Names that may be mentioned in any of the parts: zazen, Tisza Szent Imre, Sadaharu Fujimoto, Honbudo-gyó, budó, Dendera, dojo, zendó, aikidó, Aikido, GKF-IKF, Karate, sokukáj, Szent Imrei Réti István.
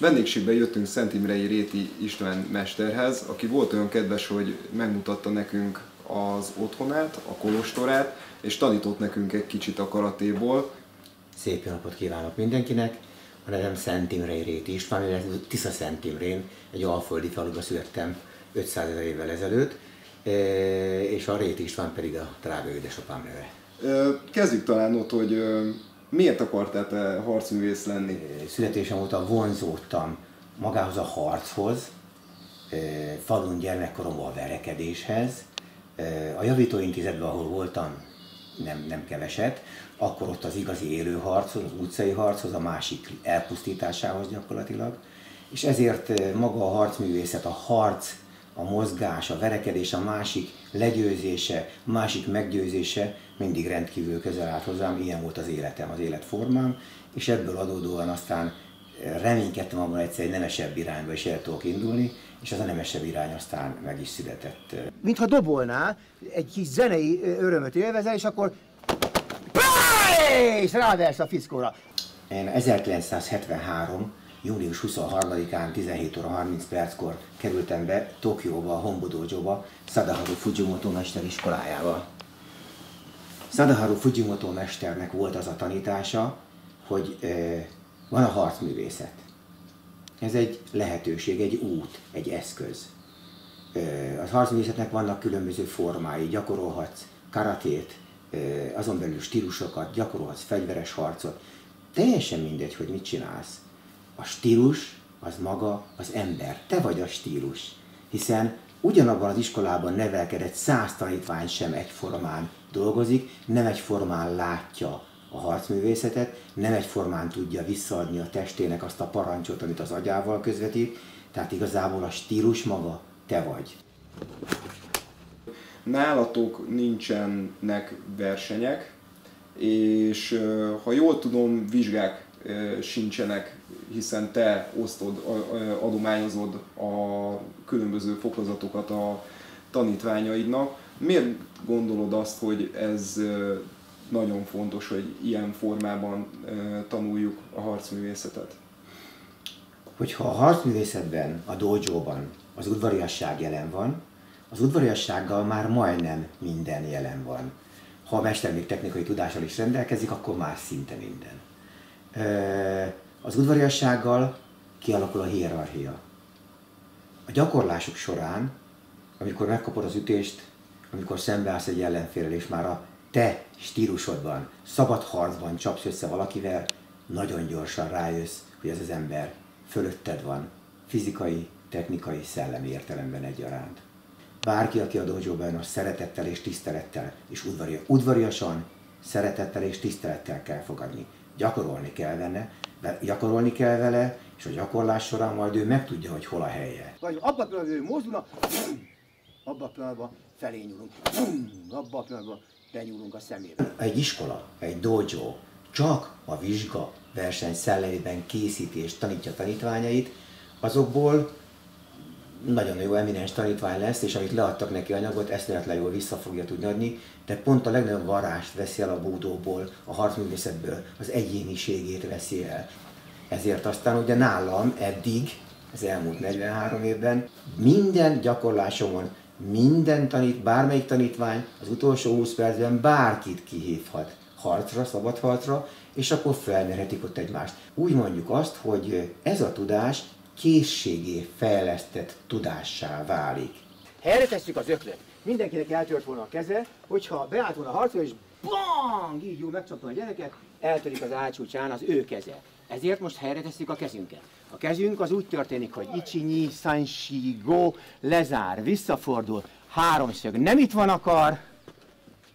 Vendégségbe jöttünk Szent Imrei Réti István mesterhez, aki volt olyan kedves, hogy megmutatta nekünk az otthonát, a kolostorát, és tanított nekünk egy kicsit a karatéból. Szép jó napot kívánok mindenkinek! A nevem Szent Imrei Réti István, illetve Tisza Szent Imrén, egy alföldi faluba születtem 500 ezer évvel ezelőtt, és a Réti István pedig a drága édesapám neve. Kezdjük talán ott, hogy miért akartál te harcművész lenni? Születésem óta vonzódtam magához a harchoz, falun gyermekkoromban a verekedéshez. A javítóintézetben, ahol voltam, nem keveset, akkor ott az igazi élő harchoz, az utcai harchoz, a másik elpusztításához gyakorlatilag. És ezért maga a harcművészet, a harc, a mozgás, a verekedés, a másik legyőzése, a másik meggyőzése mindig rendkívül közel állt hozzám, ilyen volt az életem, az életformám, és ebből adódóan aztán reménykedtem abban egyszer egy nemesebb irányba is el tudok indulni, és az a nemesebb irány aztán meg is született. Mintha dobolnál, egy kis zenei örömöt élvezel, és akkor és ráversz a fickóra. Én 1973. július 23-án 17 óra 30 perckor kerültem be Tokióba, a Honbudo-gyóba, Sadaharu Fujimoto mesteriskolájába. Sadaharu Fujimoto mesternek volt az a tanítása, hogy van a harcművészet. Ez egy lehetőség, egy út, egy eszköz. A harcművészetnek vannak különböző formái, gyakorolhatsz karatét, azon belül stílusokat, gyakorolhatsz fegyveres harcot. Teljesen mindegy, hogy mit csinálsz. A stílus az maga az ember, te vagy a stílus, hiszen ugyanabban az iskolában nevelkedett 100 tanítvány sem egyformán dolgozik, nem egyformán látja a harcművészetet, nem egyformán tudja visszaadni a testének azt a parancsot, amit az agyával közvetít, tehát igazából a stílus maga te vagy. Nálatok nincsenek versenyek, és ha jól tudom, vizsgák sincsenek, hiszen te osztod, adományozod a különböző fokozatokat a tanítványaidnak. Miért gondolod azt, hogy ez nagyon fontos, hogy ilyen formában tanuljuk a harcművészetet? Hogyha a harcművészetben, a dojóban az udvariasság jelen van, az udvariassággal már majdnem minden jelen van. Ha a mester még technikai tudással is rendelkezik, akkor már szinte minden. Az udvariassággal kialakul a hierarchia. A gyakorlások során, amikor megkapod az ütést, amikor szembeállsz egy ellenfélrel, és már a te stílusodban, szabad harcban csapsz össze valakivel, nagyon gyorsan rájössz, hogy ez az ember fölötted van, fizikai, technikai, szellemi értelemben egyaránt. Bárki, aki a dojóban az szeretettel és tisztelettel, és udvariasan, szeretettel és tisztelettel kell fogadni. Gyakorolni kell benne, gyakorolni kell vele, és a gyakorlás során majd ő megtudja, hogy hol a helye. Abba a pillanatban ő mozdulna, abba a pillanatban felé nyúlunk, abba a pillanatban benyúlunk a szemébe. Egy iskola, egy dojo csak a vizsga verseny szellemében készíti és tanítja tanítványait, azokból nagyon jó eminens tanítvány lesz, és amit leadtak neki anyagot, eszméletlen jól vissza fogja tudni adni, de pont a legnagyobb varrást veszi el a budóból, a harcművészetből, az egyéniségét veszi el. Ezért aztán ugye nálam eddig, az elmúlt 43 évben, minden gyakorlásomon, bármelyik tanítvány az utolsó 20 percben bárkit kihívhat harcra, szabad harcra, és akkor felmérhetik ott egymást. Úgy mondjuk azt, hogy ez a tudás készségé fejlesztett tudássá válik. Helyre tesszük az öklöt. Mindenkinek eltört volna a keze, hogyha beállt volna a harcba, és bang, így jól megcsapta a gyereket, eltörik az ágycsúcsán az ő keze. Ezért most helyre tesszük a kezünket. A kezünk az úgy történik, hogy icsinyi, sanshi, go, lezár, visszafordul, háromszög. Nem itt van a kar,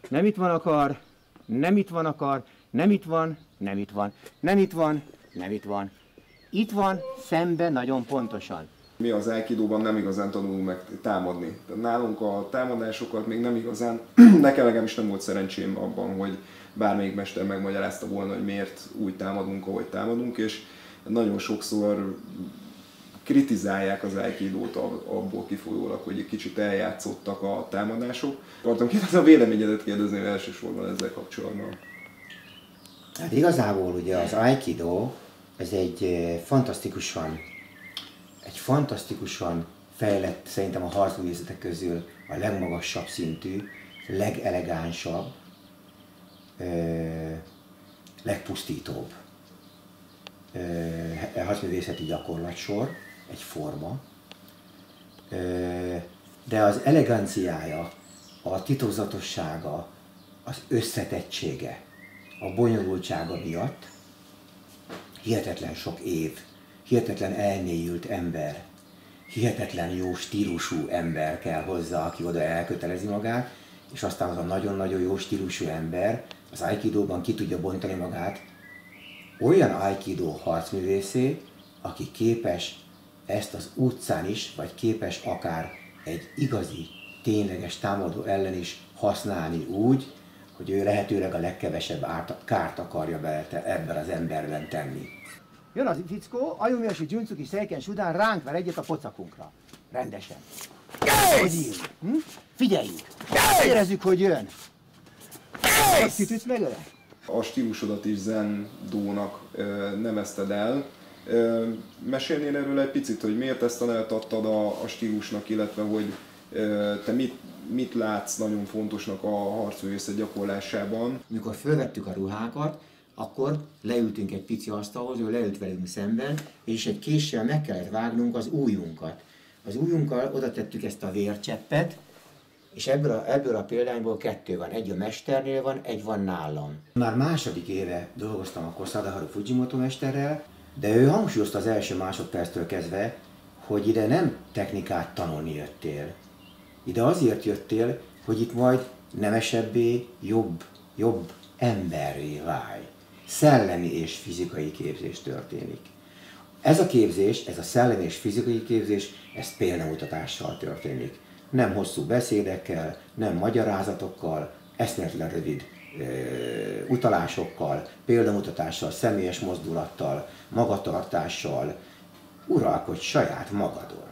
nem itt van a kar, nem itt van a kar, nem itt van, nem itt van, nem itt van, nem itt van. Itt van, szemben, nagyon pontosan. Mi az aikidóban nem igazán tanulunk meg támadni. Nálunk a támadásokat még nem igazán, nekem is nem volt szerencsém abban, hogy bármelyik mester megmagyarázta volna, hogy miért úgy támadunk, ahogy támadunk, és nagyon sokszor kritizálják az aikidót abból kifolyólag, hogy egy kicsit eljátszottak a támadások. Akartam kérdezni a véleményedet kérdezni elsősorban ezzel kapcsolatban. Hát igazából ugye az aikidó, ez egy fantasztikusan egy fantasztikusan fejlett, szerintem a harcművészetek közül a legmagasabb szintű, legelegánsabb, legpusztítóbb harcművészeti gyakorlatsor, egy forma, de az eleganciája, a titokzatossága, az összetettsége, a bonyolultsága miatt hihetetlen sok év, hihetetlen elmélyült ember, hihetetlen jó stílusú ember kell hozzá, aki oda elkötelezi magát, és aztán az a nagyon-nagyon jó stílusú ember az aikidóban ki tudja bontani magát olyan aikidó harcművészé, aki képes ezt az utcán is, vagy képes akár egy igazi, tényleges támadó ellen is használni úgy, hogy ő lehetőleg a legkevesebb kárt akarja ebben az emberben tenni. Jön az fickó, Ajumiashi Juncuki Szeiken Sudan ránk ver egyet a pocakunkra. Rendesen. Kész! Hm? Figyeljük! Kész! Érezzük, hogy jön! Kész! Azt kitűz megöle? A stílusodat is zendónak nevezted el. Mesélnél erről egy picit, hogy miért ezt a nevet adtad a stílusnak, illetve hogy te mit látsz nagyon fontosnak a harcművészet gyakorlásában? Mikor fölvettük a ruhákat, akkor leültünk egy pici asztalhoz, ő leült velünk szemben, és egy késsel meg kellett vágnunk az ujjunkat. Az ujjunkkal oda tettük ezt a vércseppet, és ebből a példányból kettő van. Egy a mesternél van, egy van nálam. Már második éve dolgoztam akkor Sadaharu Fujimoto mesterrel, de ő hangsúlyozta az első másodperctől kezdve, hogy ide nem technikát tanulni jöttél. Ide azért jöttél, hogy itt majd nemesebbé, jobb emberré válj. Szellemi és fizikai képzés történik. Ez a képzés, ez a szellemi és fizikai képzés, ez példamutatással történik. Nem hosszú beszédekkel, nem magyarázatokkal, eszméletlen rövid utalásokkal, példamutatással, személyes mozdulattal, magatartással. Uralkodj saját magadon.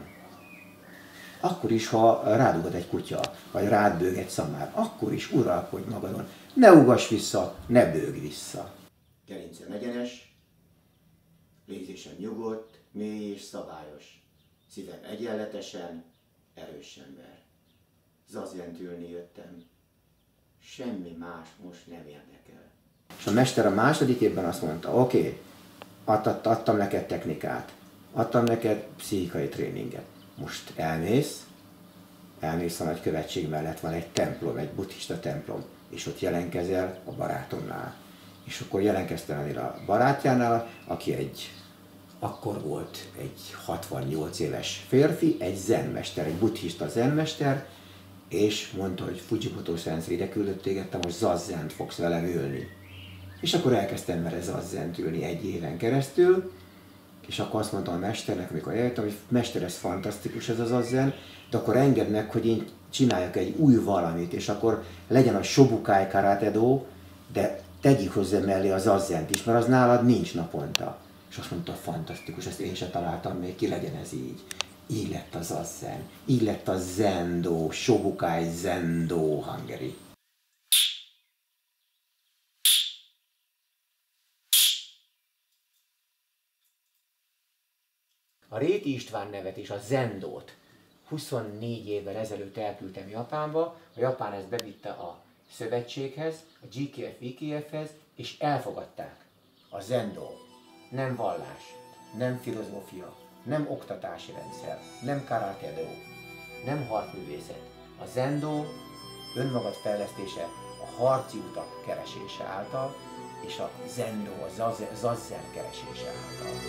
Akkor is, ha rádugod egy kutya, vagy rád bőg egy szamár, akkor is uralkodj magadon. Ne ugass vissza, ne bőgj vissza. Gerincem egyenes, légzésem nyugodt, mély és szabályos. Szívem egyenletesen, erős ember. Zazent ülni jöttem. Semmi más most nem érdekel. És a mester a második évben azt mondta, oké, adtam neked technikát, adtam neked pszichikai tréninget. Most elmész a nagykövetség mellett, van egy templom, egy buddhista templom, és ott jelenkezel a barátomnál. És akkor jelenkeztem ennél a barátjánál, aki akkor volt egy 68 éves férfi, egy zenmester, egy buddhista zenmester, és mondta, hogy Fujimoto szenszei ide küldött téged, te most zazent fogsz velem ülni. És akkor elkezdtem vele zazent ülni egy éven keresztül, és akkor azt mondtam a mesternek, amikor eljöttem, hogy mester, ez fantasztikus ez az zazen, de akkor engedd meg, hogy én csináljak egy új valamit, és akkor legyen a sokukáj karate-do, de tegyük hozzá mellé a zazent is, mert az nálad nincs naponta. És azt mondta, fantasztikus, ezt én se találtam még, ki legyen ez így. Így lett a zazen, így lett a zendó, sokukáj zendó Hungary. A Réti István nevet és a zendót 24 évvel ezelőtt elküldtem Japánba, a Japán ezt bevitte a szövetséghez, a GKF-IKF-hez, és elfogadták. A zendó nem vallás, nem filozófia, nem oktatási rendszer, nem karate-do, nem harcművészet. A zendó önmagad fejlesztése, a harci utak keresése által, és a zendó, a zazen keresése által.